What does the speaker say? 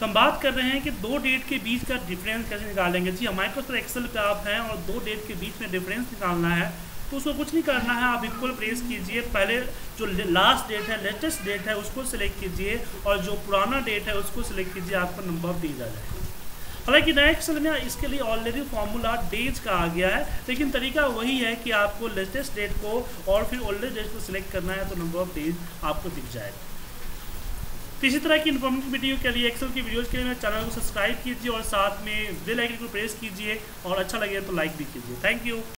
तो हम बात कर रहे हैं कि दो डेट के बीच का डिफरेंस कैसे निकालेंगे। जी माइक्रोसॉफ्ट एक्सेल पे आप हैं और दो डेट के बीच में डिफरेंस निकालना है तो उसको कुछ नहीं करना है, आप इक्वल प्रेस कीजिए, पहले जो लास्ट डेट है, लेटेस्ट डेट है, उसको सिलेक्ट कीजिए और जो पुराना डेट है उसको सिलेक्ट कीजिए, आपको नंबर दिया जाएगा। हालांकि नए एक्सेल में इसके लिए ऑलरेडी फार्मूला डेज का आ गया है, लेकिन तरीका वही है कि आपको लेटेस्ट डेट को और फिर ओल्डेस्ट डेट को सिलेक्ट करना है तो नंबर ऑफ डेज आपको दिख जाएगा। इसी तरह की इन्फॉर्मेटिव वीडियो के लिए, एक्सेल की वीडियोज़ के लिए मेरे चैनल को सब्सक्राइब कीजिए और साथ में बेल आइकन को प्रेस कीजिए और अच्छा लगे तो लाइक भी कीजिए। Thank you.